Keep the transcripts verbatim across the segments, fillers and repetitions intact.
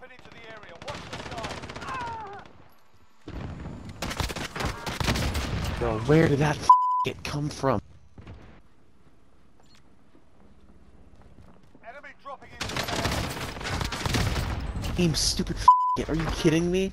dropping into the area. Watch the sky. Bro, where did that f***ing come from? Enemy dropping into the area. Game stupid f***ing. Are you kidding me?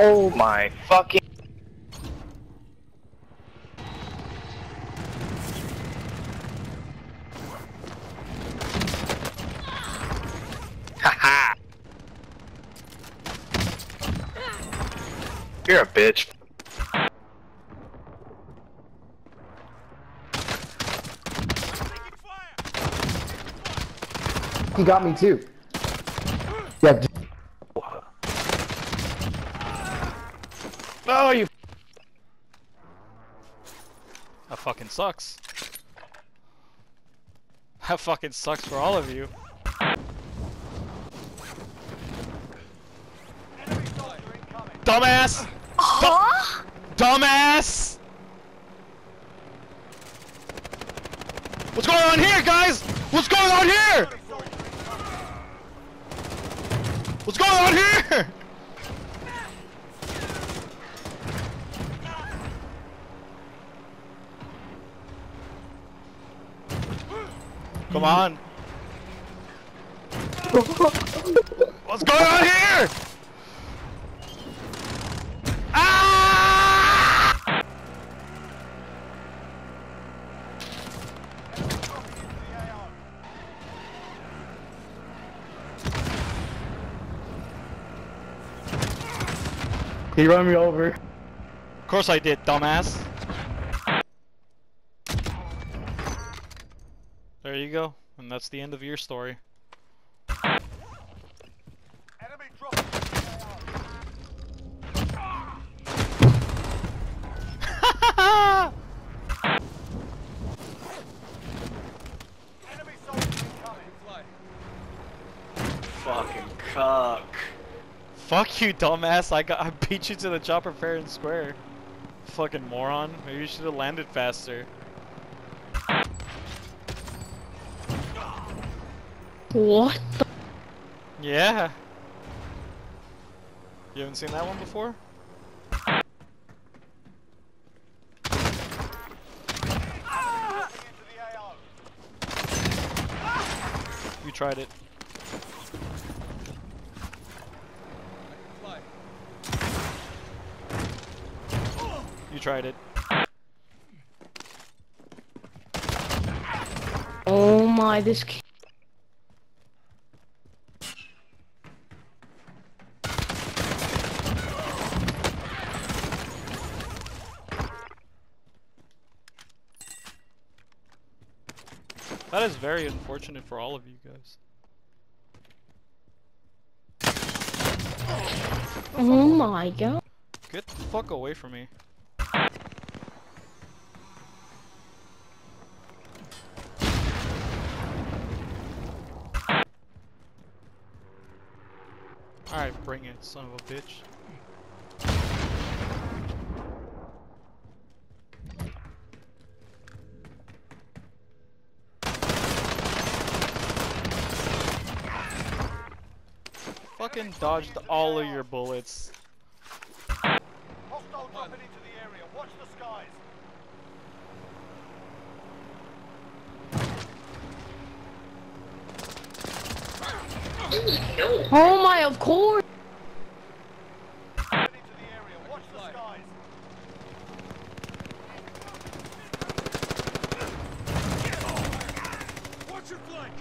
Oh my fucking... Haha! You're a bitch. He got me too. Yeah. Oh, you. That fucking sucks. That fucking sucks for all of you. Dumbass! Huh? Dumbass! What's going on here, guys? What's going on here? What's going on here? Come on! What's going on here?! Ah! He ran me over. Of course I did, dumbass. There you go, and that's the end of your story. Enemy dropping. Enemy soldiers incoming. Fly. Fucking cuck. Fuck you, dumbass. I got I beat you to the chopper fair and square. Fucking moron. Maybe you should have landed faster. What the? Yeah. You haven't seen that one before? Ah! You tried it. You tried it. Oh my, this kid. That is very unfortunate for all of you guys. Oh my god. Get the fuck away from me. Alright, bring it, son of a bitch. Fucking dodged all of your bullets. Hostile dropping into the area. Watch the skies. Oh my, of course. Into the area. Watch the skies. Watch your flank.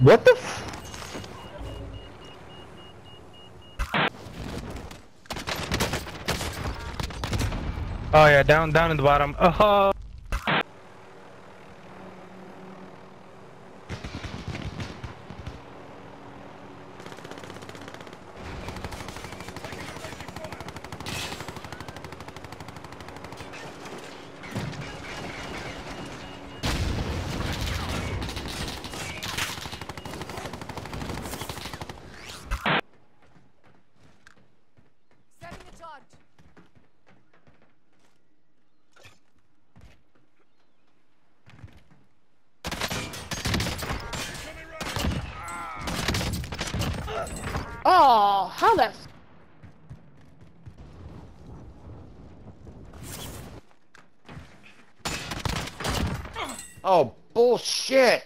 What the f- Oh yeah, down, down in the bottom. Oh. Oh, how the f- Oh, bullshit!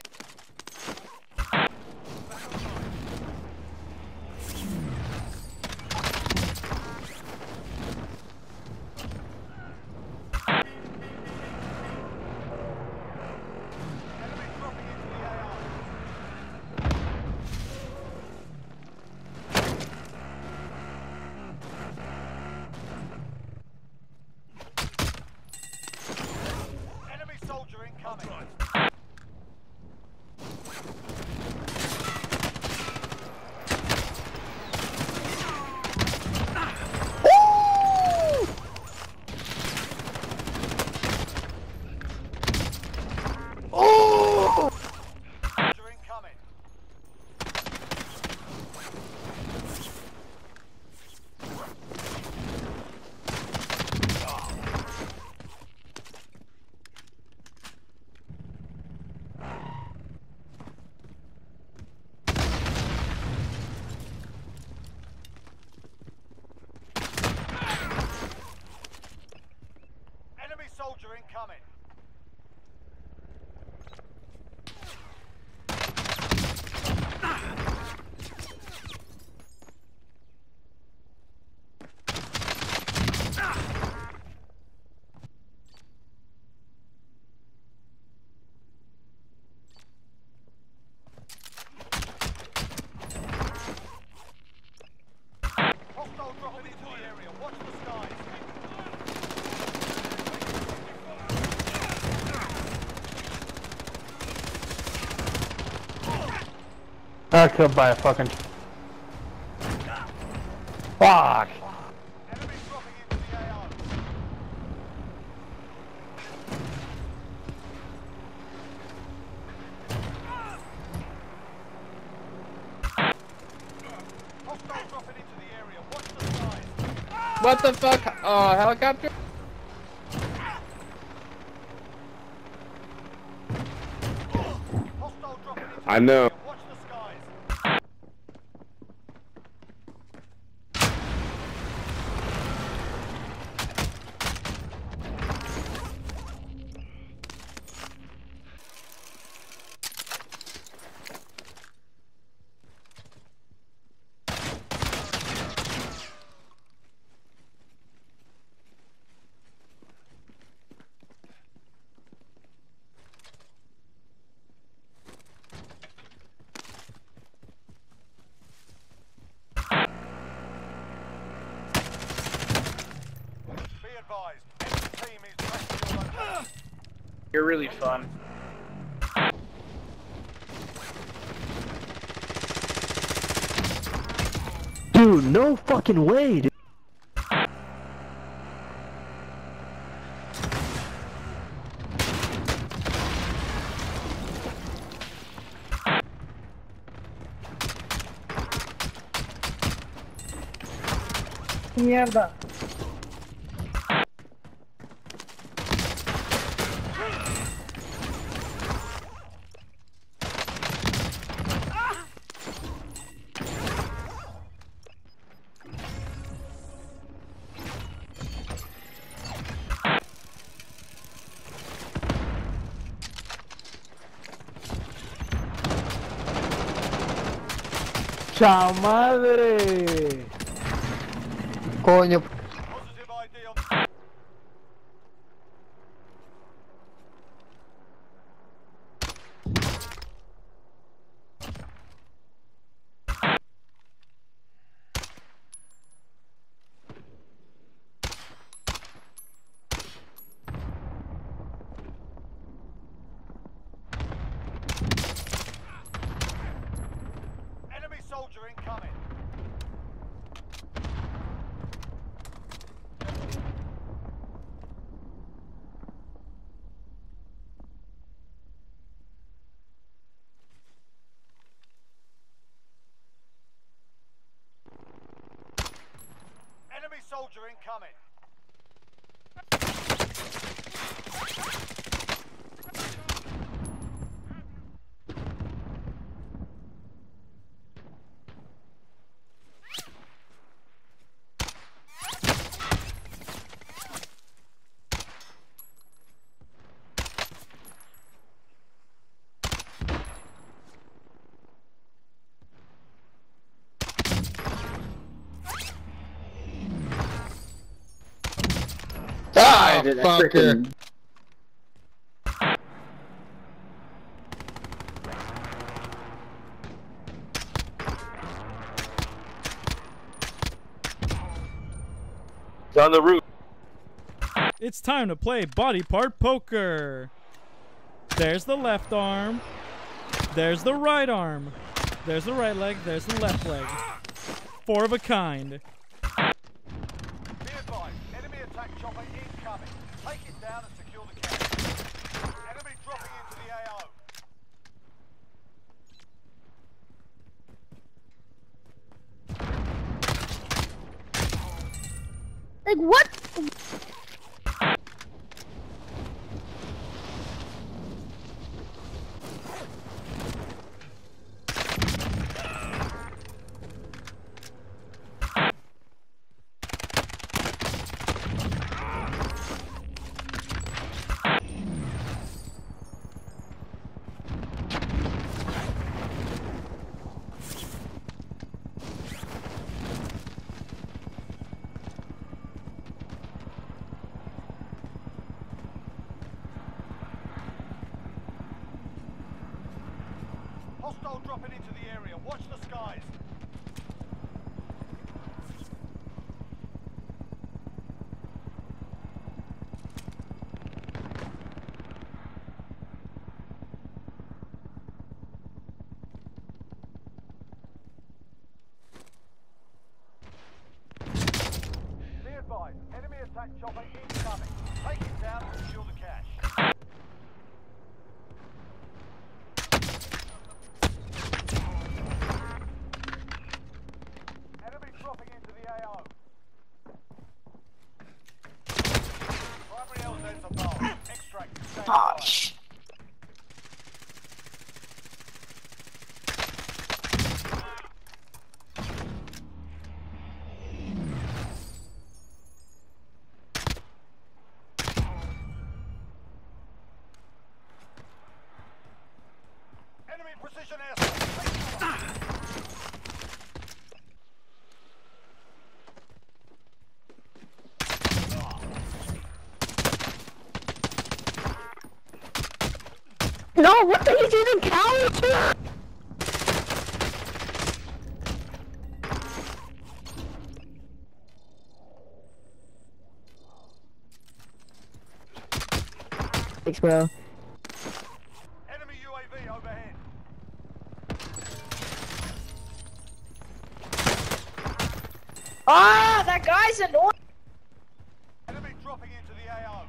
I got killed by a fucking... Fuck! What the fuck? Uh, helicopter? I know. You're really fun. Dude, no fucking way, dude. Mierda. ¡Chao madre! Coño. shit. That's freaking... It's on the roof. It's time to play body part poker. There's the left arm. There's the right arm. There's the right leg. There's the left leg. Four of a kind. Like what? Hostile dropping into the area. Watch the skies. Be advised, enemy attack chopper incoming. Take it down and secure the cache. Gosh. Enemy precision airstrike. No, what are you doing, cow? Thanks, bro. Enemy U A V overhead. Ah, that guy's annoying. Enemy dropping into the A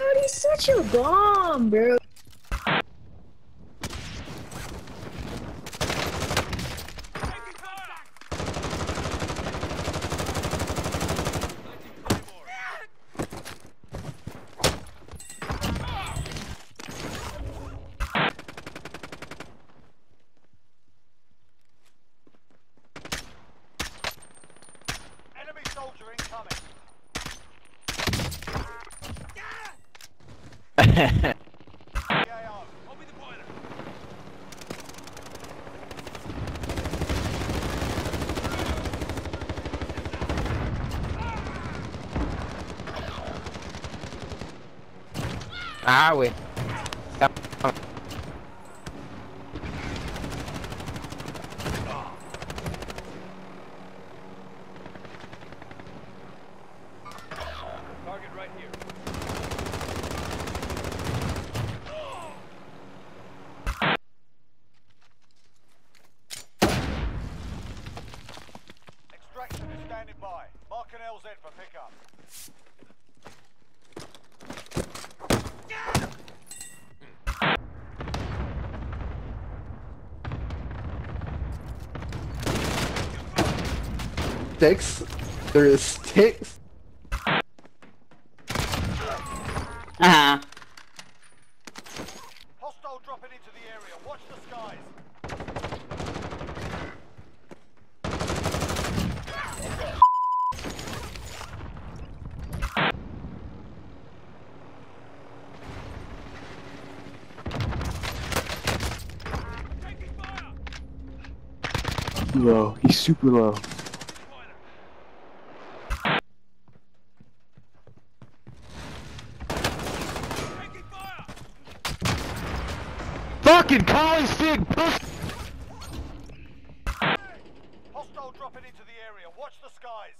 O. He's such a bomb, bro. Enemy soldier incoming. Heh Ah, we. Target right here. Standing by. Mark an L Z for pickup. Sticks. There is sticks. Uh-huh. Hostile dropping into the area. Watch the skies. Low. He's super low. fucking Carly Sig pussy! Hostile dropping into the area. Watch the skies.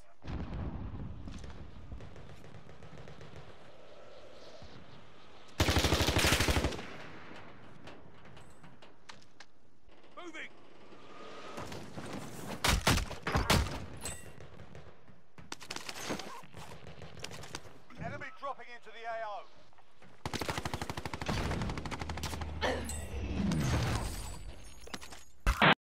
Moving!